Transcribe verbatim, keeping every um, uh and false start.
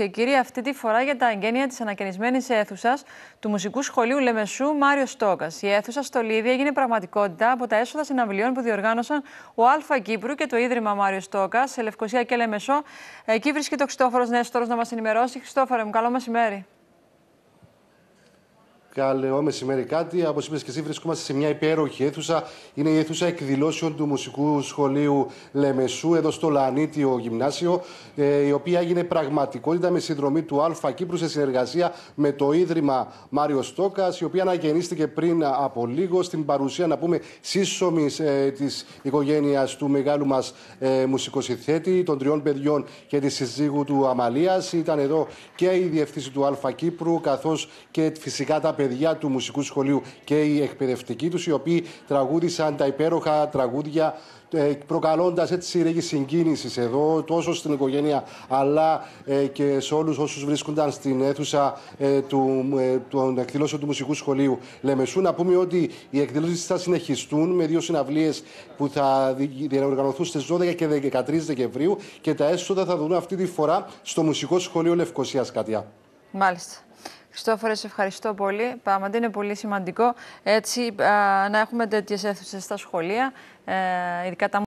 και κύριοι, αυτή τη φορά για τα εγγένεια της ανακαινισμένης αίθουσας του Μουσικού Σχολείου Λεμεσού Μάριος Τόκας. Η αίθουσα στολίδι έγινε πραγματικότητα από τα έσοδα συναυλίων που διοργάνωσαν ο ΑΛΦΑ Κύπρου και το Ίδρυμα Μάριος Τόκας σε Λευκοσία και Λεμεσό. Εκεί βρίσκεται ο Χριστόφορος Νέστορος να μας ενημερώσει. Χριστόφορε μου, καλό μεσημέρι. Καλό μεσημέρι, κάτι. Όπως είπες και εσύ, βρισκόμαστε σε μια υπέροχη αίθουσα. Είναι η αίθουσα εκδηλώσεων του Μουσικού Σχολείου Λεμεσού, εδώ στο Λανίτιο Γυμνάσιο, η οποία έγινε πραγματικότητα με συνδρομή του ΑΛΦΑ Κύπρου σε συνεργασία με το Ίδρυμα Μάριος Τόκας, η οποία αναγεννήθηκε πριν από λίγο στην παρουσία, να πούμε, σύσσωμης ε, της οικογένειας του μεγάλου μας ε, μουσικοσυνθέτη, των τριών παιδιών και της συζύγου του Αμαλίας. Ήταν εδώ και η διευθύνση του ΑΛΦΑ Κύπρου, καθώς και φυσικά τα παιδιά του Μουσικού Σχολείου και οι εκπαιδευτικοί τους, οι οποίοι τραγούδισαν τα υπέροχα τραγούδια, προκαλώντας έτσι ρέγη συγκίνηση εδώ, τόσο στην οικογένεια αλλά ε, και σε όλους όσους βρίσκονταν στην αίθουσα ε, του, ε, των εκδηλώσεων του Μουσικού Σχολείου Λεμεσού. Να πούμε ότι οι εκδηλώσεις θα συνεχιστούν με δύο συναυλίες που θα διοργανωθούν στις δώδεκα και δεκατρείς Δεκεμβρίου και τα έσοδα θα δουν αυτή τη φορά στο Μουσικό Σχολείο Λευκοσία Σκάτια. Μάλιστα. Χριστόφορε, σε ευχαριστώ πολύ. Πράγματι είναι πολύ σημαντικό έτσι, α, να έχουμε τέτοιες αίθουσες στα σχολεία, ε, ειδικά τα